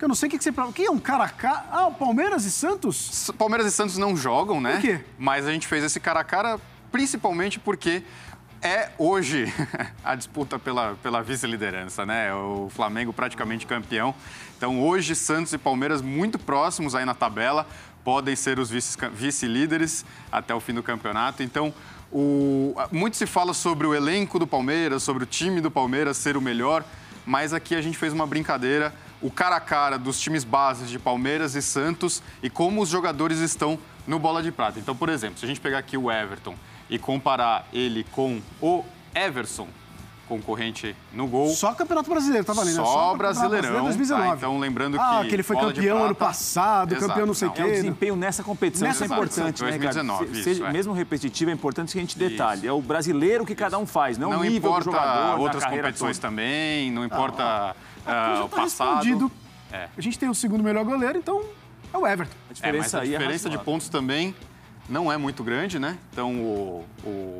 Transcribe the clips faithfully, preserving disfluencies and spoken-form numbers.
Que eu não sei o que, que você... O que é um cara a cara? Ah, o Palmeiras e Santos? Palmeiras e Santos não jogam, né? Por quê? Mas a gente fez esse cara a cara principalmente porque... É hoje a disputa pela, pela vice-liderança, né? O Flamengo praticamente campeão. Então, hoje, Santos e Palmeiras muito próximos aí na tabela. Podem ser os vice-líderes até o fim do campeonato. Então, o... muito se fala sobre o elenco do Palmeiras, sobre o time do Palmeiras ser o melhor. Mas aqui a gente fez uma brincadeira, o cara a cara dos times bases de Palmeiras e Santos e como os jogadores estão no Bola de Prata. Então, por exemplo, se a gente pegar aqui o Everton... e comparar ele com o Éverson, concorrente no gol. Só Campeonato Brasileiro, tá valendo? Só, Só Brasileirão. dois mil e dezenove. Tá, então, lembrando ah, que... Ah, que ele foi campeão prata, ano passado, exato, campeão não sei o quê. É o desempenho nessa competição, nessa isso é importante, né, dois mil e dezenove, né, isso, é. Mesmo repetitivo, é importante que a gente detalhe. Isso. É o brasileiro que isso. cada um faz, não, não o nível do jogador, outras competições toda. também, não importa ah, ah, o tá passado. É. A gente tem o segundo melhor goleiro, então é o Everton. A diferença, é, aí a diferença é de pontos também... não é muito grande, né? Então, o,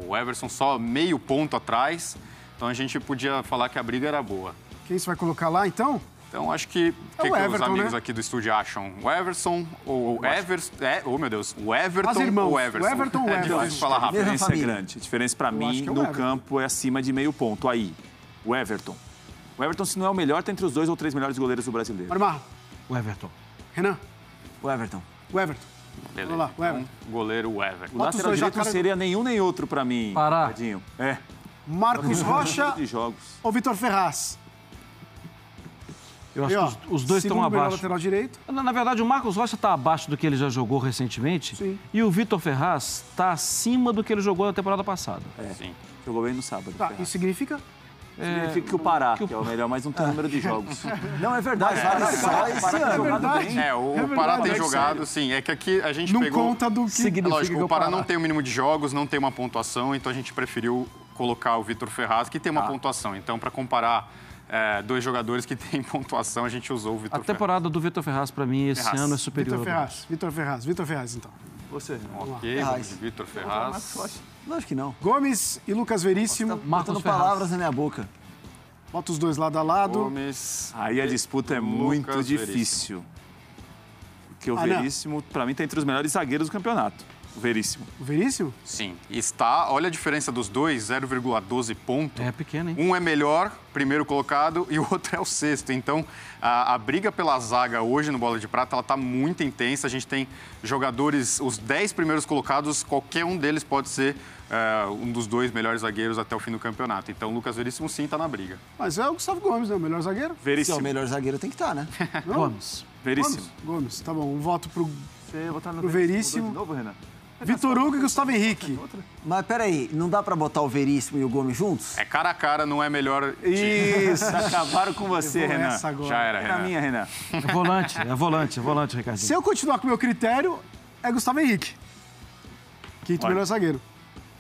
o Éverson só meio ponto atrás. Então, a gente podia falar que a briga era boa. Quem você vai colocar lá, então? Então, acho que... É o que, Everton, que os amigos né? aqui do estúdio acham? O Éverson ou o Éverson... É, oh, meu Deus. O Everton ou o Éverson? O Everton ou o Éverson? É difícil falar rápido. A diferença é grande. A diferença, para mim, é no Everton. campo é acima de meio ponto. Aí, o Éverton. O Éverton, se não é o melhor, tá entre os dois ou três melhores goleiros do brasileiro. Marmar. O Éverton. Renan. O Éverton. O Éverton. Beleza. Olá, o Everton. Então, goleiro Weverton. O lateral direito não seria nenhum nem outro para mim. Pará. É. Marcos Rocha de jogos. ou Vitor Ferraz? Eu acho e, ó, que os, os dois estão abaixo. Lateral direito. Na, na verdade, o Marcos Rocha está abaixo do que ele já jogou recentemente. Sim. E o Vitor Ferraz está acima do que ele jogou na temporada passada. É. Sim. Jogou bem no sábado. Tá, isso significa... Significa que o Pará, que é o melhor, mas não tem número de jogos. Não, é verdade. É, o Pará tem jogado, sim. É que aqui a gente pegou... Não conta do que... Lógico, o Pará não tem o mínimo de jogos, não tem uma pontuação, então a gente preferiu colocar o Vitor Ferraz, que tem uma pontuação. Então, para comparar é, dois jogadores que têm pontuação, a gente usou o Vitor Ferraz. A temporada do Vitor Ferraz, para mim, esse ano é superior. Vitor Ferraz, Vitor Ferraz, Vitor Ferraz, então. Você. Ok, Vitor Ferraz. Lógico que não. Gomes e Lucas Veríssimo. Nossa, tá matando palavras na minha boca. Bota os dois lado a lado. Gomes. Aí a disputa é muito Lucas difícil. Veríssimo. Porque o ah, Veríssimo, para mim, tá entre os melhores zagueiros do campeonato. O Veríssimo. O Veríssimo? Sim. Está. Olha a diferença dos dois, zero vírgula doze pontos. É pequeno, hein? Um é melhor, primeiro colocado, e o outro é o sexto. Então, a, a briga pela zaga hoje no Bola de Prata, ela tá muito intensa. A gente tem jogadores, os dez primeiros colocados, qualquer um deles pode ser uh, um dos dois melhores zagueiros até o fim do campeonato. Então, o Lucas Veríssimo, sim, tá na briga. Mas é o Gustavo Gómez, né? O melhor zagueiro? Veríssimo. Se é o melhor zagueiro, tem que estar, tá, né? Gomes. Veríssimo. Gomes. Gomes, tá bom. Um voto pro, Você votar no pro Veríssimo. Veríssimo. De novo, Renan? Vitor Hugo e Gustavo Henrique. Mas peraí, não dá pra botar o Veríssimo e o Gomes juntos? É cara a cara, não é melhor... Isso, acabaram com você, Renan. Já era, Renan. É a minha, Renan. É volante, é volante, é volante, Ricardinho. Se eu continuar com o meu critério, é Gustavo Henrique. Quinto melhor zagueiro.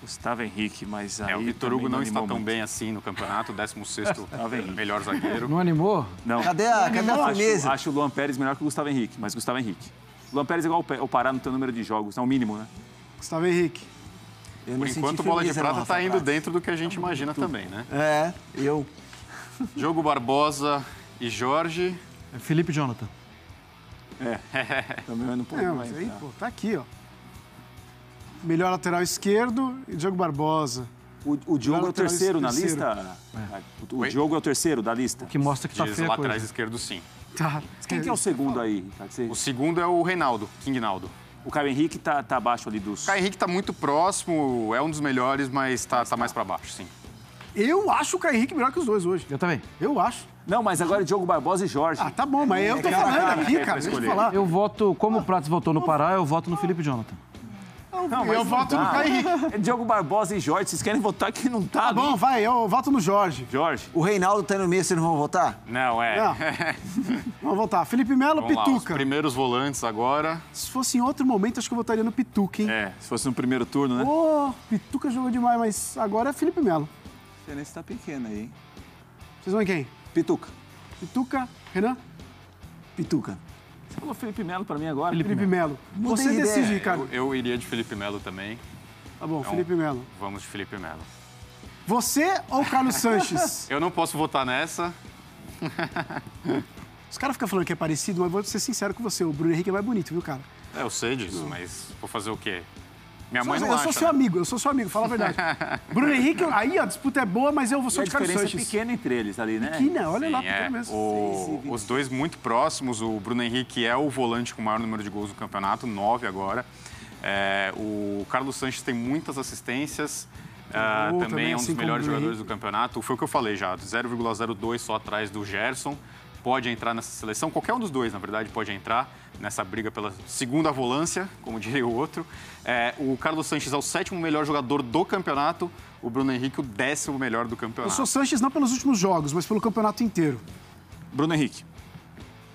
Gustavo Henrique, mas aí... É, o Vitor Hugo não está tão bem assim no campeonato, décimo sexto melhor zagueiro. Não animou? Não. Cadê a firmeza? Acho o Luan Pérez melhor que o Gustavo Henrique, mas Gustavo Henrique. Luan Pérez é igual ao Pará no teu número de jogos, é o mínimo, né? Gustavo Henrique. Eu Por enquanto, o Bola de Prata está indo dentro do que a gente imagina também, né? É, eu... Diogo Barbosa e Jorge... Felipe Jonathan. É, também vai no pouco é, mas mais, aí, tá. pô, tá aqui, ó. Melhor lateral esquerdo e Diogo Barbosa. O, o Diogo é o terceiro na lista? É. O, o Diogo é o terceiro da lista? O que mostra que tá feio lá atrás esquerdo, sim. Tá. Quem que é o segundo aí? O segundo é o Reinaldo, Quignaldo. O Caio Henrique tá, tá abaixo ali dos... O Caio Henrique tá muito próximo, é um dos melhores, mas tá, tá mais pra baixo, sim. Eu acho o Caio Henrique melhor que os dois hoje. Eu também. Eu acho. Não, mas agora é Diogo Barbosa e Jorge. Ah, tá bom, mas eu tô é, falando cara, aqui, cara. Deixa eu falar. Eu voto, como ah, o Prates votou no Pará, eu voto no Felipe Jonathan. Não, não, mas eu voto no Caio Henrique. É Diogo Barbosa e Jorge, vocês querem votar que não tá? Tá bom, vai, eu voto no Jorge. Jorge. O Reinaldo tá no meio, vocês não vão votar? Não, é. Não. Vamos votar. Felipe Melo, Pituca. Lá, os primeiros volantes agora. Se fosse em outro momento, acho que eu votaria no Pituca, hein? É, se fosse no primeiro turno, né? Ô, oh, Pituca jogou demais, mas agora é Felipe Melo. A diferença tá pequena aí, hein? Vocês vão em quem? Pituca. Pituca, Renan? Pituca. Você falou Felipe Melo pra mim agora. Felipe, Felipe Melo. Melo. Você decide, cara. Eu, eu iria de Felipe Melo também. Tá bom, então, Felipe Melo. Vamos de Felipe Melo. Você ou Carlos Sánchez? Eu não posso votar nessa. Os caras ficam falando que é parecido, mas vou ser sincero com você, o Bruno Henrique é mais bonito, viu, cara? É, eu sei disso, mas vou fazer o quê? Minha mãe não acha. Eu sou seu amigo, eu sou seu amigo, fala a verdade. Bruno Henrique, aí a disputa é boa, mas eu vou sou de Carlos Sánchez. A diferença é pequena entre eles ali, né? Pequena, olha lá, pequena mesmo. Os dois muito próximos, o Bruno Henrique é o volante com o maior número de gols do campeonato, nove agora. É, o Carlos Sánchez tem muitas assistências, uh, também, também é um dos melhores jogadores do campeonato. Foi o que eu falei já, zero vírgula zero dois só atrás do Gerson. Pode entrar nessa seleção, qualquer um dos dois, na verdade, pode entrar nessa briga pela segunda volância, como diria o outro. É, o Carlos Sánchez é o sétimo melhor jogador do campeonato, o Bruno Henrique o décimo melhor do campeonato. Eu sou Sánchez não pelos últimos jogos, mas pelo campeonato inteiro. Bruno Henrique.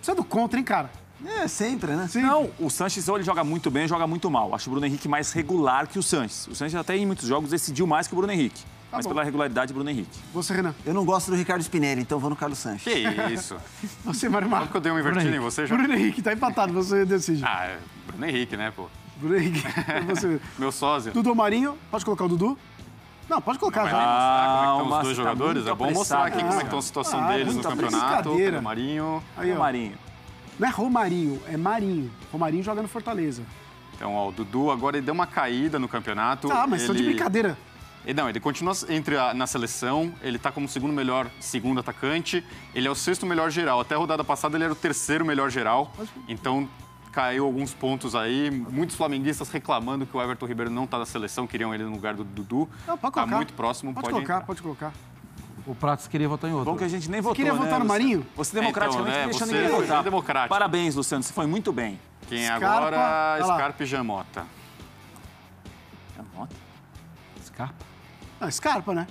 Você é do contra, hein, cara? É, sempre, né? Sempre. Não, o Sánchez ou ele joga muito bem ou joga muito mal. Acho o Bruno Henrique mais regular que o Sánchez. O Sánchez até em muitos jogos decidiu mais que o Bruno Henrique. Tá mas bom. Pela regularidade, Bruno Henrique. Você, Renan? Eu não gosto do Ricardo Spinelli, então vou no Carlos Sánchez. Que isso? Você, Mário Marcos. Claro que eu dei uma invertida em você já. Bruno Henrique, tá empatado, você decide. Ah, é Bruno Henrique, né, pô? Bruno Henrique, você. Meu sósia. Dudu Marinho, pode colocar o Dudu? Não, pode colocar não, já. Ah, como é que estão os dois tá jogadores? É bom mostrar aqui ah, como é que estão a situação ah, deles no campeonato. O Marinho. Aí, ó. Marinho. Não é Romarinho, é Marinho. Romarinho joga no Fortaleza. Então, ó, o Dudu agora ele deu uma caída no campeonato. Ah, mas ele... são de brincadeira. E não, ele continua entre a, na seleção, ele está como segundo melhor, segundo atacante, ele é o sexto melhor geral. Até a rodada passada ele era o terceiro melhor geral, então caiu alguns pontos aí. Muitos flamenguistas reclamando que o Everton Ribeiro não está na seleção, queriam ele no lugar do Dudu. Não, pode colocar. Tá muito próximo, pode, pode colocar, entrar. Pode colocar. O Pratos queria votar em outro. Bom que a gente nem votou, você queria né? votar no Marinho? Você, você democraticamente então, né? deixa você ninguém votar. Democrático. Parabéns, Luciano, você foi muito bem. Quem é agora? Scarpa e Jean Mota. Jean Mota? Scarpa? Não, Scarpa, né?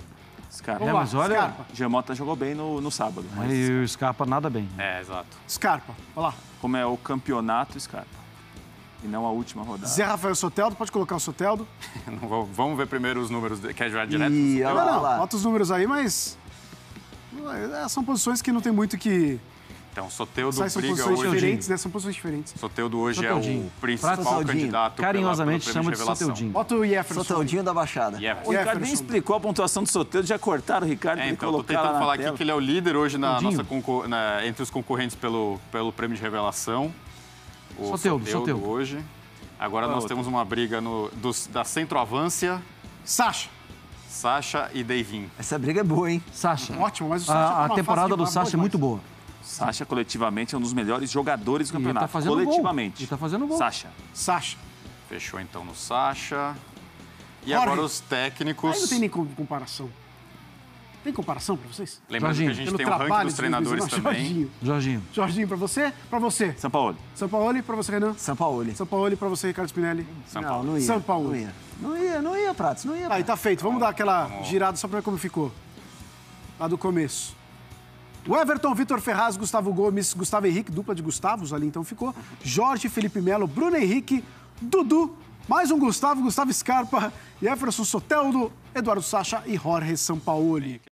Scarpa. É, mas olha, Scarpa. Jean Mota jogou bem no, no sábado. Mas... E o Scarpa nada bem. É, exato. Scarpa, olha lá. Como é o campeonato, Scarpa. E não a última rodada. Zé Rafael Soteldo, pode colocar o Soteldo? Não vou, vamos ver primeiro os números. Quer jogar direto? E... Não, não, não. Bota os números aí, mas... São posições que não tem muito que... Então, Soteldo briga hoje... São posições diferentes, né? São posições diferentes. Soteldo hoje Soteldinho. É o principal Soteldinho. Candidato... Carinhosamente pela, pela, pela chama de Soteldinho. Bota o Éverson. Soteldinho da Baixada. Éverson. O Ricardo nem explicou a pontuação do Soteldo, já cortaram o Ricardo é, então, para ele colocar lá na tela. Estou tentando falar aqui que ele é o líder hoje na nossa concor... na... entre os concorrentes pelo, pelo prêmio de revelação. O Soteldo, Soteldo, Soteldo. Hoje. Agora Qual nós outro? Temos uma briga no... Dos... da centroavância. Sasha. Sasha e Deivin. Essa briga é boa, hein? Sasha. Ótimo, mas o Sasha... A, a temporada do Sasha é muito boa. Sasha, coletivamente, é um dos melhores jogadores do campeonato. Ele tá fazendo coletivamente. Gol. Ele tá fazendo gol. Sasha. Sasha. Fechou, então, no Sasha. E Jorge. Agora os técnicos... Aí não tem nem comparação. Tem comparação pra vocês? Lembrando que a gente Pelo tem o um ranking dos treinadores não, também. Jorginho. Jorginho. Jorginho, pra você? Pra você. Sampaoli. Sampaoli, pra você, Renan? Sampaoli. Sampaoli, pra você, Ricardo Spinelli? Sampaoli. Não, não ia. Sampaoli. Não ia, não ia, não ia Pratos, não ia. Pratos. Aí, tá feito. Vamos ah, dar aquela bom. girada só pra ver como ficou. Lá do começo. O Everton, Vitor Ferraz, Gustavo Gómez, Gustavo Henrique, dupla de Gustavos ali, então ficou. Jorge, Felipe Melo, Bruno Henrique, Dudu, mais um Gustavo, Gustavo Scarpa, Éverson Soteldo, Eduardo Sasha e Jorge Sampaoli.